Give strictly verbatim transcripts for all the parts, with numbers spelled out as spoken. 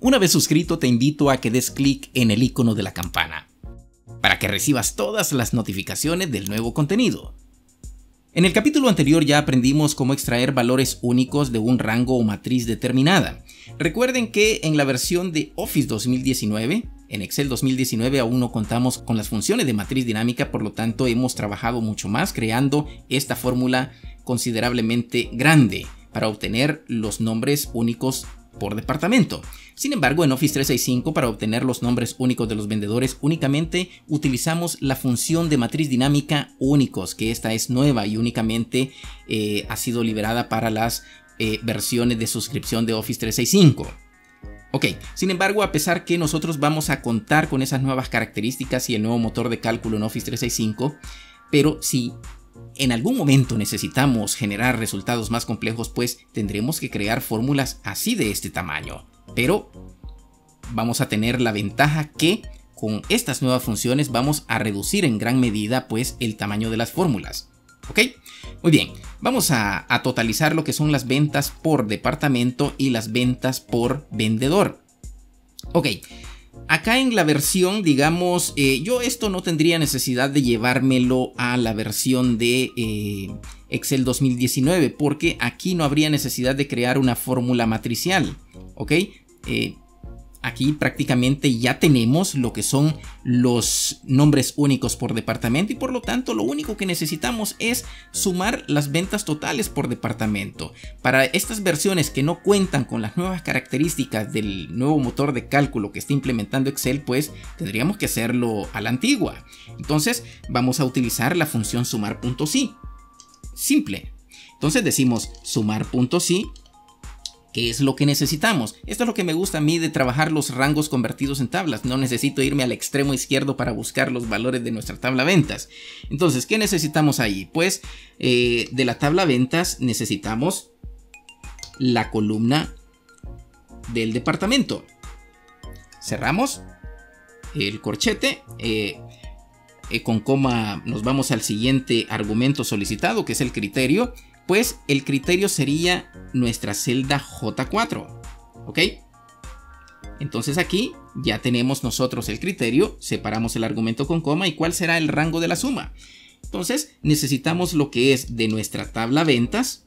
Una vez suscrito, te invito a que des clic en el icono de la campana para que recibas todas las notificaciones del nuevo contenido. En el capítulo anterior ya aprendimos cómo extraer valores únicos de un rango o matriz determinada. Recuerden que en la versión de Office dos mil diecinueve, en Excel dos mil diecinueve aún no contamos con las funciones de matriz dinámica, por lo tanto hemos trabajado mucho más creando esta fórmula considerablemente grande para obtener los nombres únicos por departamento. Sin embargo, en Office trescientos sesenta y cinco, para obtener los nombres únicos de los vendedores, únicamente utilizamos la función de matriz dinámica únicos, que esta es nueva y únicamente eh, ha sido liberada para las eh, versiones de suscripción de Office trescientos sesenta y cinco. Ok, sin embargo, a pesar que nosotros vamos a contar con esas nuevas características y el nuevo motor de cálculo en Office trescientos sesenta y cinco, pero sí, en algún momento necesitamos generar resultados más complejos, pues tendremos que crear fórmulas así de este tamaño. Pero vamos a tener la ventaja que con estas nuevas funciones vamos a reducir en gran medida pues el tamaño de las fórmulas. ¿Ok? Muy bien, vamos a, a totalizar lo que son las ventas por departamento y las ventas por vendedor. Ok. Acá en la versión, digamos, eh, yo esto no tendría necesidad de llevármelo a la versión de eh, Excel dos mil diecinueve, porque aquí no habría necesidad de crear una fórmula matricial, ¿ok? Eh, aquí prácticamente ya tenemos lo que son los nombres únicos por departamento y por lo tanto lo único que necesitamos es sumar las ventas totales por departamento. Para estas versiones que no cuentan con las nuevas características del nuevo motor de cálculo que está implementando Excel, pues tendríamos que hacerlo a la antigua. Entonces vamos a utilizar la función sumar.si. Simple. Entonces decimos sumar.si. ¿Qué es lo que necesitamos? Esto es lo que me gusta a mí de trabajar los rangos convertidos en tablas. No necesito irme al extremo izquierdo para buscar los valores de nuestra tabla ventas. Entonces, ¿qué necesitamos ahí? Pues eh, de la tabla ventas necesitamos la columna del departamento. Cerramos el corchete. Eh, eh, con coma nos vamos al siguiente argumento solicitado, que es el criterio. Pues el criterio sería nuestra celda J cuatro, ¿ok? Entonces aquí ya tenemos nosotros el criterio, separamos el argumento con coma y cuál será el rango de la suma. Entonces necesitamos lo que es de nuestra tabla ventas,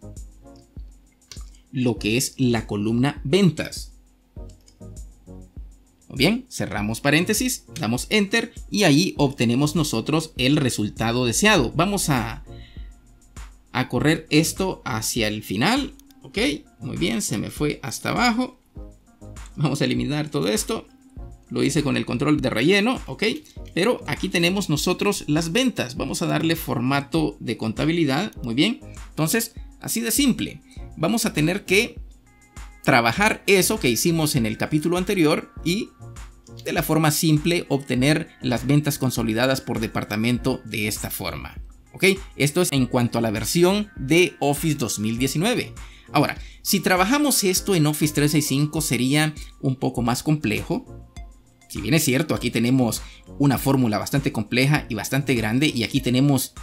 lo que es la columna ventas. Muy bien, cerramos paréntesis, damos enter y ahí obtenemos nosotros el resultado deseado. Vamos a... a correr esto hacia el final. Ok, muy bien, se me fue hasta abajo. Vamos a eliminar todo esto. Lo hice con el control de relleno, ok. Pero aquí tenemos nosotros las ventas. Vamos a darle formato de contabilidad, muy bien. Entonces, así de simple. Vamos a tener que trabajar eso que hicimos en el capítulo anterior y de la forma simple obtener las ventas consolidadas por departamento de esta forma. ¿Ok? Esto es en cuanto a la versión de Office dos mil diecinueve. Ahora, si trabajamos esto en Office trescientos sesenta y cinco sería un poco más complejo. Si bien es cierto, aquí tenemos una fórmula bastante compleja y bastante grande y aquí tenemos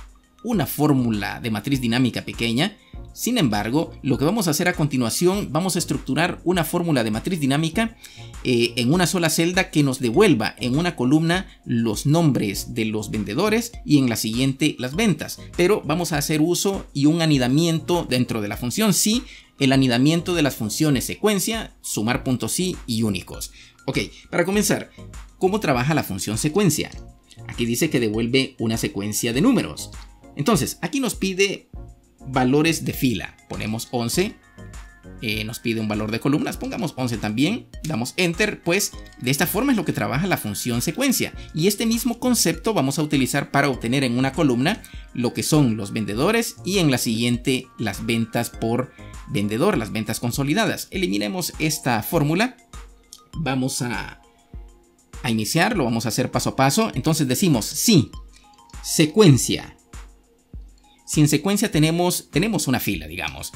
una fórmula de matriz dinámica pequeña. Sin embargo, lo que vamos a hacer a continuación, vamos a estructurar una fórmula de matriz dinámica eh, en una sola celda que nos devuelva en una columna los nombres de los vendedores y en la siguiente las ventas. Pero vamos a hacer uso y un anidamiento dentro de la función si, el anidamiento de las funciones secuencia, sumar.si y UNICOS. Ok, para comenzar, ¿cómo trabaja la función secuencia? Aquí dice que devuelve una secuencia de números. Entonces, aquí nos pide valores de fila. Ponemos once. Eh, nos pide un valor de columnas. Pongamos once también. Damos enter. Pues de esta forma es lo que trabaja la función secuencia. Y este mismo concepto vamos a utilizar para obtener en una columna lo que son los vendedores y en la siguiente las ventas por vendedor, las ventas consolidadas. Eliminemos esta fórmula. Vamos a, a iniciar. Lo vamos a hacer paso a paso. Entonces decimos sí, secuencia. Si en secuencia tenemos, tenemos una fila, digamos.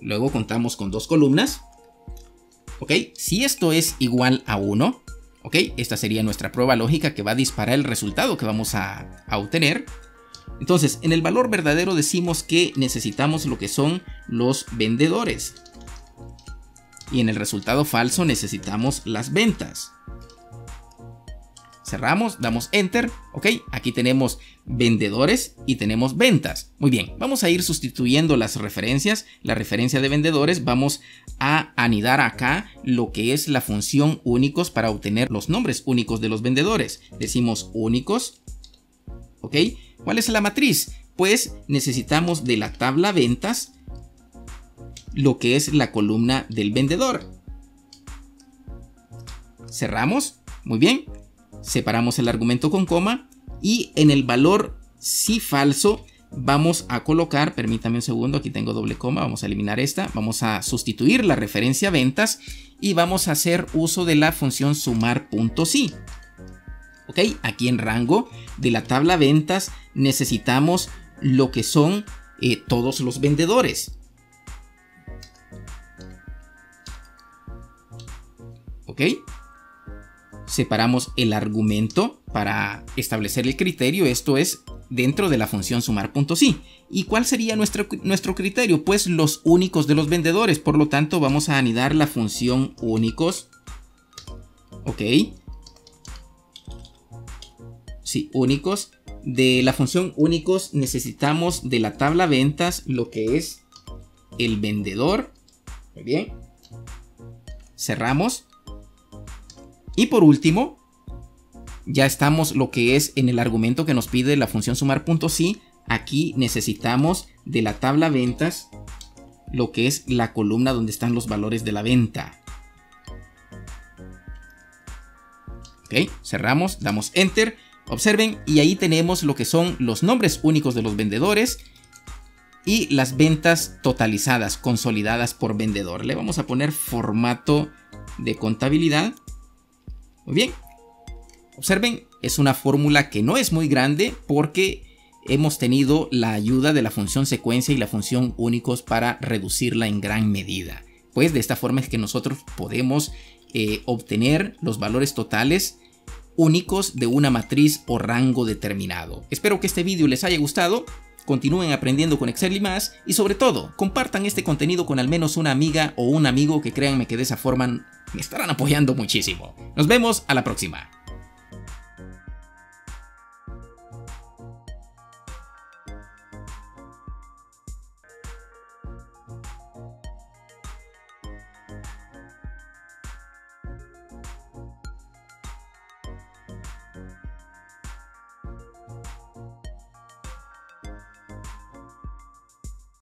Luego contamos con dos columnas. Ok, si esto es igual a uno, ok, esta sería nuestra prueba lógica que va a disparar el resultado que vamos a, a obtener. Entonces, en el valor verdadero decimos que necesitamos lo que son los vendedores. y en el resultado falso necesitamos las ventas. Cerramos, damos Enter, ok, aquí tenemos vendedores y tenemos ventas. Muy bien, vamos a ir sustituyendo las referencias, la referencia de vendedores, vamos a anidar acá lo que es la función únicos para obtener los nombres únicos de los vendedores. Decimos únicos, ok, ¿cuál es la matriz? Pues necesitamos de la tabla ventas lo que es la columna del vendedor. Cerramos, muy bien. Separamos el argumento con coma y en el valor sí falso vamos a colocar, permítame un segundo, aquí tengo doble coma, vamos a eliminar esta, vamos a sustituir la referencia ventas y vamos a hacer uso de la función sumar punto si. Ok, aquí en rango de la tabla ventas necesitamos lo que son eh, todos los vendedores. Ok. Separamos el argumento para establecer el criterio, esto es dentro de la función sumar punto si. ¿Y cuál sería nuestro, nuestro criterio? Pues los únicos de los vendedores, por lo tanto vamos a anidar la función únicos. Ok. Sí, únicos. De la función únicos necesitamos de la tabla ventas lo que es el vendedor. Muy bien. Cerramos. Y por último, ya estamos lo que es en el argumento que nos pide la función sumar punto si. Aquí necesitamos de la tabla ventas lo que es la columna donde están los valores de la venta. Ok, cerramos, damos Enter, observen y ahí tenemos lo que son los nombres únicos de los vendedores y las ventas totalizadas, consolidadas por vendedor. Le vamos a poner formato de contabilidad. Muy bien, observen, es una fórmula que no es muy grande porque hemos tenido la ayuda de la función secuencia y la función únicos para reducirla en gran medida. Pues de esta forma es que nosotros podemos eh, obtener los valores totales únicos de una matriz o rango determinado. Espero que este vídeo les haya gustado. Continúen aprendiendo con Excel y más y sobre todo compartan este contenido con al menos una amiga o un amigo que créanme que de esa forma me estarán apoyando muchísimo. Nos vemos a la próxima.